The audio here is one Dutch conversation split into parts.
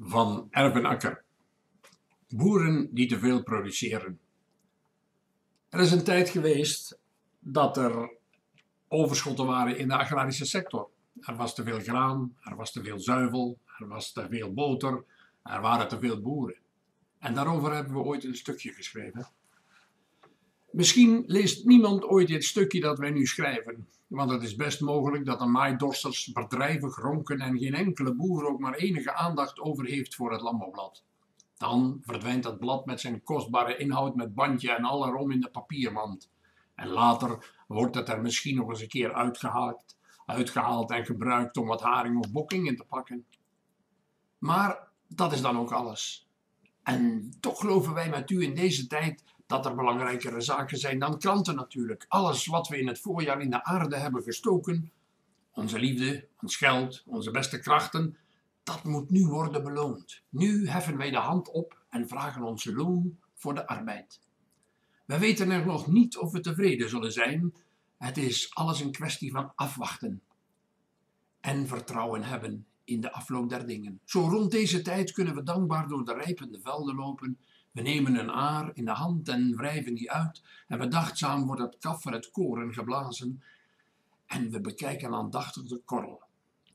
van erfenakker. Boeren die te veel produceren. Er is een tijd geweest dat er overschotten waren in de agrarische sector. Er was te veel graan, er was te veel zuivel, er was te veel boter, er waren te veel boeren. En daarover hebben we ooit een stukje geschreven. Misschien leest niemand ooit dit stukje dat wij nu schrijven, want het is best mogelijk dat de maaidorsters bedrijvig ronken en geen enkele boer ook maar enige aandacht over heeft voor het landbouwblad. Dan verdwijnt het blad met zijn kostbare inhoud met bandje en al erom in de papiermand. En later wordt het er misschien nog eens een keer uitgehaald en gebruikt om wat haring of bokking in te pakken. Maar dat is dan ook alles. En toch geloven wij met u in deze tijd dat er belangrijkere zaken zijn dan kranten natuurlijk. Alles wat we in het voorjaar in de aarde hebben gestoken, onze liefde, ons geld, onze beste krachten, dat moet nu worden beloond. Nu heffen wij de hand op en vragen ons loon voor de arbeid. We weten er nog niet of we tevreden zullen zijn. Het is alles een kwestie van afwachten en vertrouwen hebben in de afloop der dingen. Zo rond deze tijd kunnen we dankbaar door de rijpende velden lopen. We nemen een aar in de hand en wrijven die uit en bedachtzaam wordt het kaf van het koren geblazen en we bekijken aandachtig de korrel.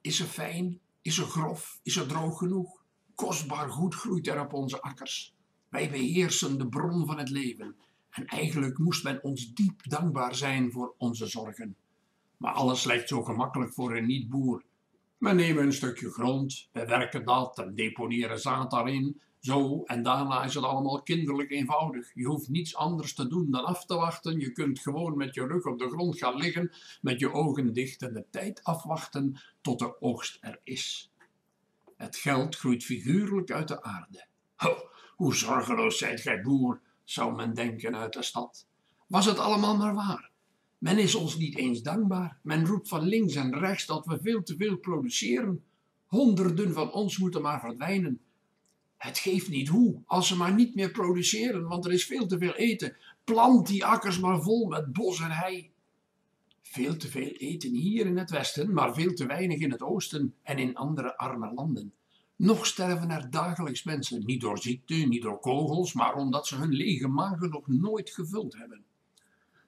Is ze fijn? Is ze grof? Is ze droog genoeg? Kostbaar goed groeit er op onze akkers. Wij beheersen de bron van het leven en eigenlijk moest men ons diep dankbaar zijn voor onze zorgen. Maar alles lijkt zo gemakkelijk voor een niet-boer. We nemen een stukje grond, we werken dat en deponeren zaad daarin. Zo en daarna is het allemaal kinderlijk eenvoudig. Je hoeft niets anders te doen dan af te wachten. Je kunt gewoon met je rug op de grond gaan liggen, met je ogen dicht en de tijd afwachten tot de oogst er is. Het geld groeit figuurlijk uit de aarde. Ho, hoe zorgeloos zijt gij boer, zou men denken uit de stad. Was het allemaal maar waar. Men is ons niet eens dankbaar. Men roept van links en rechts dat we veel te veel produceren. Honderden van ons moeten maar verdwijnen. Het geeft niet hoe, als ze maar niet meer produceren, want er is veel te veel eten. Plant die akkers maar vol met bos en hei. Veel te veel eten hier in het westen, maar veel te weinig in het oosten en in andere arme landen. Nog sterven er dagelijks mensen, niet door ziekte, niet door kogels, maar omdat ze hun lege magen nog nooit gevuld hebben.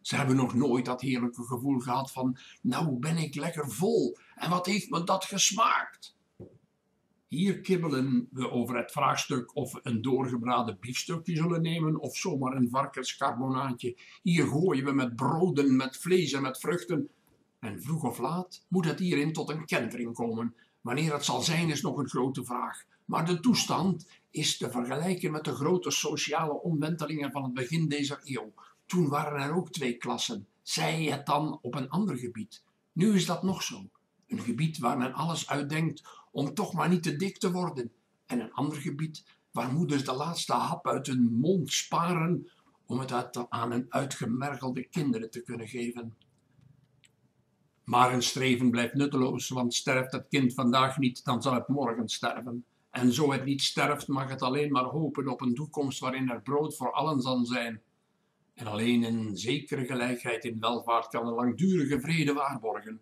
Ze hebben nog nooit dat heerlijke gevoel gehad van, nou ben ik lekker vol en wat heeft me dat gesmaakt? Hier kibbelen we over het vraagstuk of we een doorgebraden biefstukje zullen nemen of zomaar een varkenscarbonaatje. Hier gooien we met broden, met vlees en met vruchten. En vroeg of laat moet het hierin tot een kentering komen. Wanneer het zal zijn is nog een grote vraag. Maar de toestand is te vergelijken met de grote sociale omwentelingen van het begin deze eeuw. Toen waren er ook twee klassen. Zij het dan op een ander gebied. Nu is dat nog zo. Een gebied waar men alles uitdenkt om toch maar niet te dik te worden. En een ander gebied waar moeders de laatste hap uit hun mond sparen om het aan hun uitgemergelde kinderen te kunnen geven. Maar hun streven blijft nutteloos, want sterft het kind vandaag niet, dan zal het morgen sterven. En zo het niet sterft, mag het alleen maar hopen op een toekomst waarin er brood voor allen zal zijn. En alleen een zekere gelijkheid in welvaart kan een langdurige vrede waarborgen.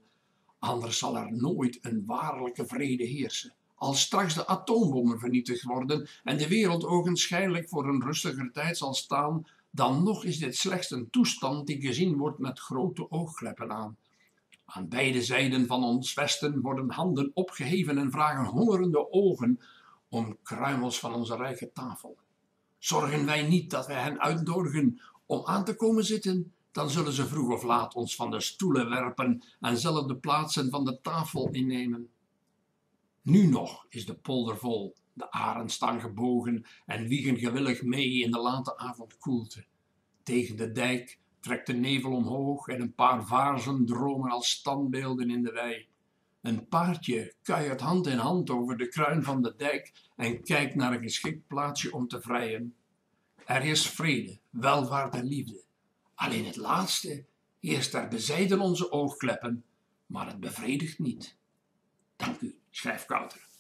Anders zal er nooit een waarlijke vrede heersen. Als straks de atoombommen vernietigd worden en de wereld ogenschijnlijk voor een rustiger tijd zal staan, dan nog is dit slechts een toestand die gezien wordt met grote oogkleppen aan. Aan beide zijden van ons westen worden handen opgeheven en vragen hongerende ogen om kruimels van onze rijke tafel. Zorgen wij niet dat wij hen uitnodigen om aan te komen zitten, dan zullen ze vroeg of laat ons van de stoelen werpen en zelf de plaatsen van de tafel innemen. Nu nog is de polder vol, de aren staan gebogen en wiegen gewillig mee in de late avondkoelte. Tegen de dijk trekt de nevel omhoog en een paar vaarzen dromen als standbeelden in de wei. Een paardje kuiert hand in hand over de kruin van de dijk en kijkt naar een geschikt plaatsje om te vrijen. Er is vrede, welvaart en liefde. Alleen het laatste heerst er bezijden onze oogkleppen, maar het bevredigt niet. Dank u, schrijft Kouter.